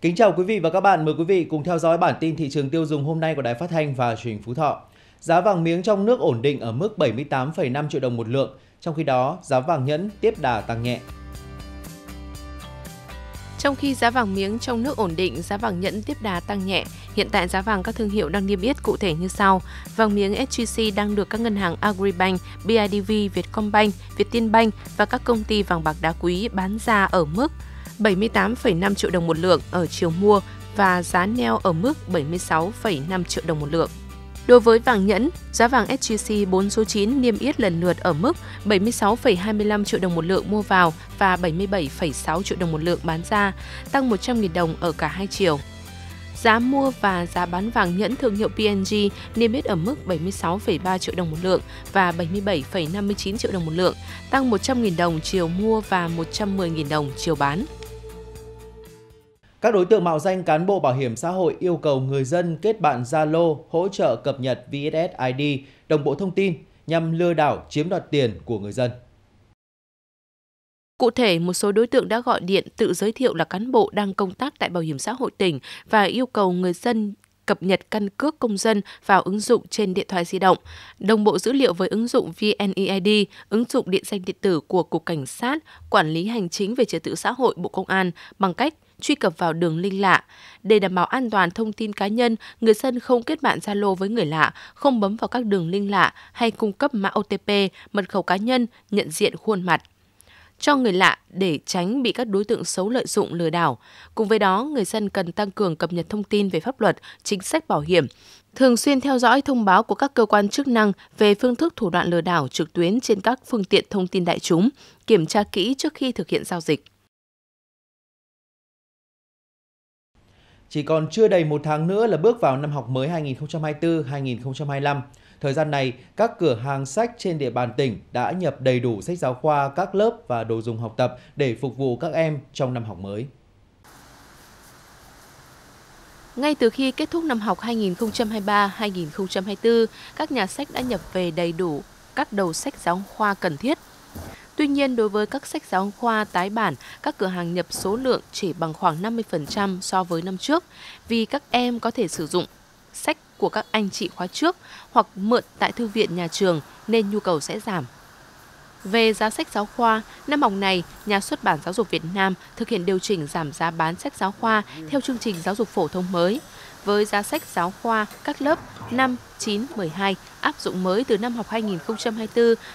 Kính chào quý vị và các bạn, mời quý vị cùng theo dõi bản tin thị trường tiêu dùng hôm nay của Đài Phát Thanh và Truyền hình Phú Thọ. Giá vàng miếng trong nước ổn định ở mức 78,5 triệu đồng một lượng, trong khi đó giá vàng nhẫn tiếp đà tăng nhẹ. Trong khi giá vàng miếng trong nước ổn định, giá vàng nhẫn tiếp đà tăng nhẹ. Hiện tại giá vàng các thương hiệu đang niêm yết cụ thể như sau. Vàng miếng SJC đang được các ngân hàng Agribank, BIDV, Vietcombank, Vietinbank và các công ty vàng bạc đá quý bán ra ở mức 78,5 triệu đồng một lượng ở chiều mua và giá neo ở mức 76,5 triệu đồng một lượng. Đối với vàng nhẫn, giá vàng SJC 4 số 9 niêm yết lần lượt ở mức 76,25 triệu đồng một lượng mua vào và 77,6 triệu đồng một lượng bán ra, tăng 100.000 đồng ở cả hai chiều. Giá mua và giá bán vàng nhẫn thương hiệu PNG niêm yết ở mức 76,3 triệu đồng một lượng và 77,59 triệu đồng một lượng, tăng 100.000 đồng chiều mua và 110.000 đồng chiều bán. Các đối tượng mạo danh cán bộ bảo hiểm xã hội yêu cầu người dân kết bạn Zalo hỗ trợ cập nhật VSS ID, đồng bộ thông tin nhằm lừa đảo chiếm đoạt tiền của người dân. Cụ thể, một số đối tượng đã gọi điện tự giới thiệu là cán bộ đang công tác tại Bảo hiểm xã hội tỉnh và yêu cầu người dân cập nhật căn cước công dân vào ứng dụng trên điện thoại di động, đồng bộ dữ liệu với ứng dụng VNEID, ứng dụng định danh điện tử của Cục Cảnh sát, Quản lý Hành chính về Trật tự xã hội Bộ Công an bằng cách truy cập vào đường link lạ. Để đảm bảo an toàn thông tin cá nhân, người dân không kết bạn Zalo với người lạ, không bấm vào các đường link lạ hay cung cấp mã OTP, mật khẩu cá nhân, nhận diện khuôn mặt cho người lạ để tránh bị các đối tượng xấu lợi dụng lừa đảo. Cùng với đó, người dân cần tăng cường cập nhật thông tin về pháp luật, chính sách bảo hiểm, thường xuyên theo dõi thông báo của các cơ quan chức năng về phương thức thủ đoạn lừa đảo trực tuyến trên các phương tiện thông tin đại chúng, kiểm tra kỹ trước khi thực hiện giao dịch. Chỉ còn chưa đầy một tháng nữa là bước vào năm học mới 2024-2025. Thời gian này, các cửa hàng sách trên địa bàn tỉnh đã nhập đầy đủ sách giáo khoa, các lớp và đồ dùng học tập để phục vụ các em trong năm học mới. Ngay từ khi kết thúc năm học 2023-2024, các nhà sách đã nhập về đầy đủ các đầu sách giáo khoa cần thiết. Tuy nhiên, đối với các sách giáo khoa tái bản, các cửa hàng nhập số lượng chỉ bằng khoảng 50% so với năm trước, vì các em có thể sử dụng sách của các anh chị khóa trước hoặc mượn tại thư viện nhà trường nên nhu cầu sẽ giảm. Về giá sách giáo khoa, năm học này, nhà xuất bản Giáo dục Việt Nam thực hiện điều chỉnh giảm giá bán sách giáo khoa theo chương trình giáo dục phổ thông mới. Với giá sách giáo khoa các lớp 5, 9, 12 áp dụng mới từ năm học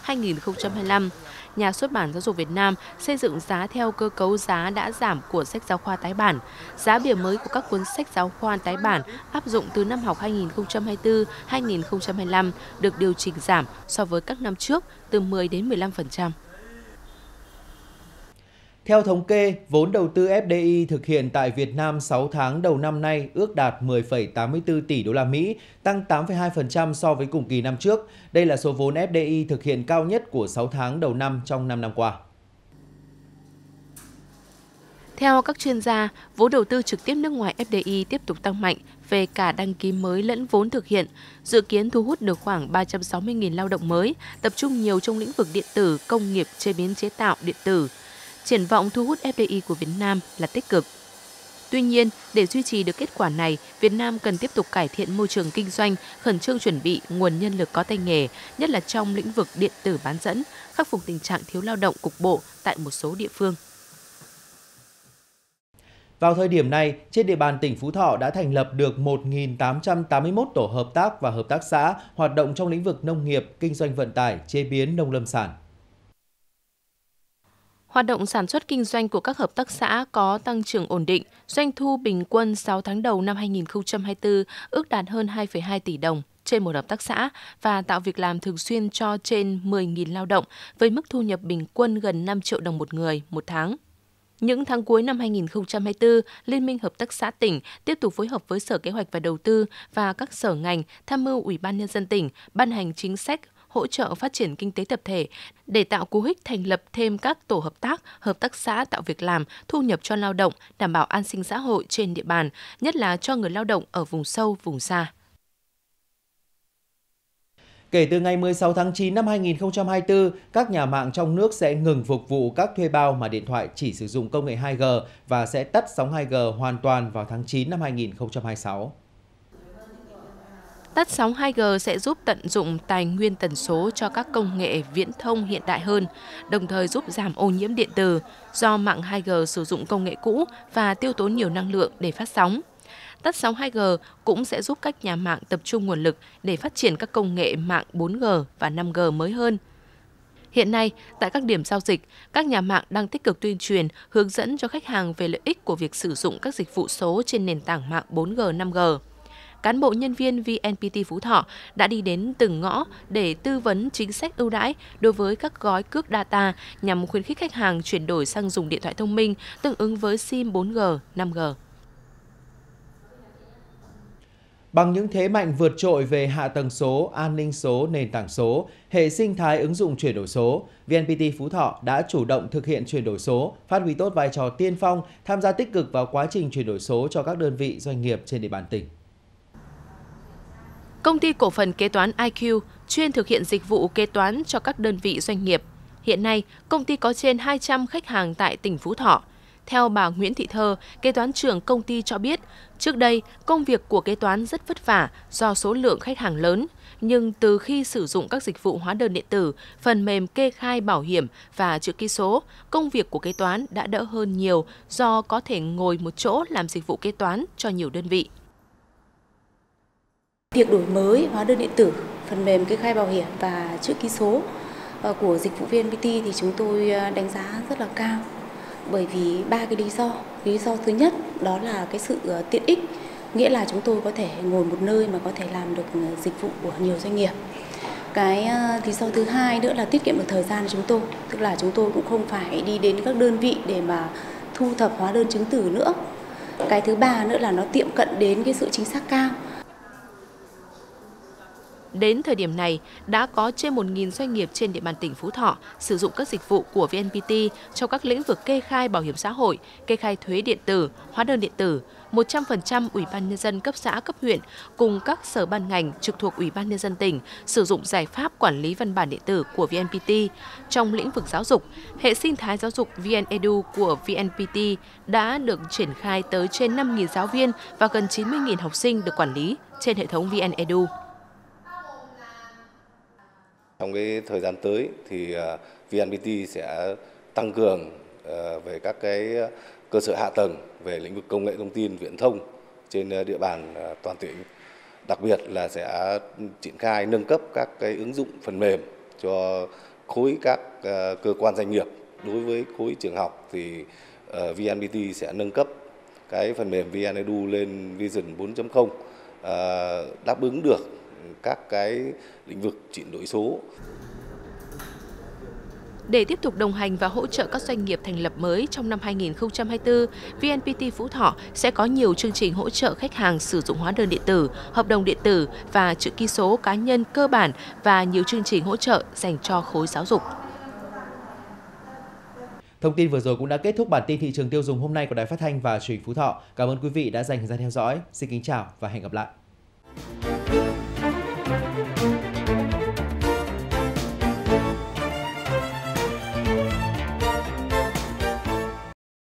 2024-2025, nhà xuất bản Giáo dục Việt Nam xây dựng giá theo cơ cấu giá đã giảm của sách giáo khoa tái bản. Giá bìa mới của các cuốn sách giáo khoa tái bản áp dụng từ năm học 2024-2025 được điều chỉnh giảm so với các năm trước từ 10 đến 15%. Theo thống kê, vốn đầu tư FDI thực hiện tại Việt Nam 6 tháng đầu năm nay ước đạt 10,84 tỷ đô la Mỹ, tăng 8,2% so với cùng kỳ năm trước. Đây là số vốn FDI thực hiện cao nhất của 6 tháng đầu năm trong 5 năm qua. Theo các chuyên gia, vốn đầu tư trực tiếp nước ngoài FDI tiếp tục tăng mạnh về cả đăng ký mới lẫn vốn thực hiện, dự kiến thu hút được khoảng 360.000 lao động mới, tập trung nhiều trong lĩnh vực điện tử, công nghiệp, chế biến chế tạo, điện tử. Triển vọng thu hút FDI của Việt Nam là tích cực. Tuy nhiên, để duy trì được kết quả này, Việt Nam cần tiếp tục cải thiện môi trường kinh doanh, khẩn trương chuẩn bị nguồn nhân lực có tay nghề, nhất là trong lĩnh vực điện tử bán dẫn, khắc phục tình trạng thiếu lao động cục bộ tại một số địa phương. Vào thời điểm này, trên địa bàn tỉnh Phú Thọ đã thành lập được 1.881 tổ hợp tác và hợp tác xã hoạt động trong lĩnh vực nông nghiệp, kinh doanh vận tải, chế biến nông lâm sản. Hoạt động sản xuất kinh doanh của các hợp tác xã có tăng trưởng ổn định, doanh thu bình quân 6 tháng đầu năm 2024 ước đạt hơn 2,2 tỷ đồng trên một hợp tác xã và tạo việc làm thường xuyên cho trên 10.000 lao động với mức thu nhập bình quân gần 5 triệu đồng một người một tháng. Những tháng cuối năm 2024, Liên minh Hợp tác xã tỉnh tiếp tục phối hợp với Sở Kế hoạch và Đầu tư và các sở ngành tham mưu Ủy ban Nhân dân tỉnh ban hành chính sách hỗ trợ phát triển kinh tế tập thể để tạo cú hích thành lập thêm các tổ hợp tác xã tạo việc làm, thu nhập cho lao động, đảm bảo an sinh xã hội trên địa bàn, nhất là cho người lao động ở vùng sâu, vùng xa. Kể từ ngày 16 tháng 9 năm 2024, các nhà mạng trong nước sẽ ngừng phục vụ các thuê bao mà điện thoại chỉ sử dụng công nghệ 2G và sẽ tắt sóng 2G hoàn toàn vào tháng 9 năm 2026. Tắt sóng 2G sẽ giúp tận dụng tài nguyên tần số cho các công nghệ viễn thông hiện đại hơn, đồng thời giúp giảm ô nhiễm điện từ do mạng 2G sử dụng công nghệ cũ và tiêu tốn nhiều năng lượng để phát sóng. Tắt sóng 2G cũng sẽ giúp các nhà mạng tập trung nguồn lực để phát triển các công nghệ mạng 4G và 5G mới hơn. Hiện nay, tại các điểm giao dịch, các nhà mạng đang tích cực tuyên truyền, hướng dẫn cho khách hàng về lợi ích của việc sử dụng các dịch vụ số trên nền tảng mạng 4G, 5G. Cán bộ nhân viên VNPT Phú Thọ đã đi đến từng ngõ để tư vấn chính sách ưu đãi đối với các gói cước data nhằm khuyến khích khách hàng chuyển đổi sang dùng điện thoại thông minh tương ứng với SIM 4G, 5G. Bằng những thế mạnh vượt trội về hạ tầng số, an ninh số, nền tảng số, hệ sinh thái ứng dụng chuyển đổi số, VNPT Phú Thọ đã chủ động thực hiện chuyển đổi số, phát huy tốt vai trò tiên phong, tham gia tích cực vào quá trình chuyển đổi số cho các đơn vị doanh nghiệp trên địa bàn tỉnh. Công ty cổ phần kế toán IQ chuyên thực hiện dịch vụ kế toán cho các đơn vị doanh nghiệp. Hiện nay, công ty có trên 200 khách hàng tại tỉnh Phú Thọ. Theo bà Nguyễn Thị Thơ, kế toán trưởng công ty cho biết, trước đây công việc của kế toán rất vất vả do số lượng khách hàng lớn, nhưng từ khi sử dụng các dịch vụ hóa đơn điện tử, phần mềm kê khai bảo hiểm và chữ ký số, công việc của kế toán đã đỡ hơn nhiều do có thể ngồi một chỗ làm dịch vụ kế toán cho nhiều đơn vị. Việc đổi mới hóa đơn điện tử, phần mềm kê khai bảo hiểm và chữ ký số của dịch vụ VNPT thì chúng tôi đánh giá rất là cao. Bởi vì ba cái lý do. Lý do thứ nhất đó là cái sự tiện ích, nghĩa là chúng tôi có thể ngồi một nơi mà có thể làm được dịch vụ của nhiều doanh nghiệp. Cái lý do thứ hai nữa là tiết kiệm được thời gian của chúng tôi, tức là chúng tôi cũng không phải đi đến các đơn vị để mà thu thập hóa đơn chứng từ nữa. Cái thứ ba nữa là nó tiệm cận đến cái sự chính xác cao. Đến thời điểm này, đã có trên 1.000 doanh nghiệp trên địa bàn tỉnh Phú Thọ sử dụng các dịch vụ của VNPT trong các lĩnh vực kê khai bảo hiểm xã hội, kê khai thuế điện tử, hóa đơn điện tử. 100% Ủy ban Nhân dân cấp xã, cấp huyện cùng các sở ban ngành trực thuộc Ủy ban Nhân dân tỉnh sử dụng giải pháp quản lý văn bản điện tử của VNPT. Trong lĩnh vực giáo dục, hệ sinh thái giáo dục VNEDU của VNPT đã được triển khai tới trên 5.000 giáo viên và gần 90.000 học sinh được quản lý trên hệ thống VNEDU. Trong cái thời gian tới thì VNPT sẽ tăng cường về các cái cơ sở hạ tầng về lĩnh vực công nghệ thông tin, viễn thông trên địa bàn toàn tỉnh. Đặc biệt là sẽ triển khai nâng cấp các cái ứng dụng phần mềm cho khối các cơ quan doanh nghiệp. Đối với khối trường học thì VNPT sẽ nâng cấp cái phần mềm VNEDU lên Vision 4.0 đáp ứng được các cái lĩnh vực chuyển đổi số. Để tiếp tục đồng hành và hỗ trợ các doanh nghiệp thành lập mới trong năm 2024, VNPT Phú Thọ sẽ có nhiều chương trình hỗ trợ khách hàng sử dụng hóa đơn điện tử, hợp đồng điện tử và chữ ký số cá nhân cơ bản và nhiều chương trình hỗ trợ dành cho khối giáo dục. Thông tin vừa rồi cũng đã kết thúc bản tin thị trường tiêu dùng hôm nay của Đài Phát Thanh và Truyền hình Phú Thọ. Cảm ơn quý vị đã dành thời gian theo dõi. Xin kính chào và hẹn gặp lại.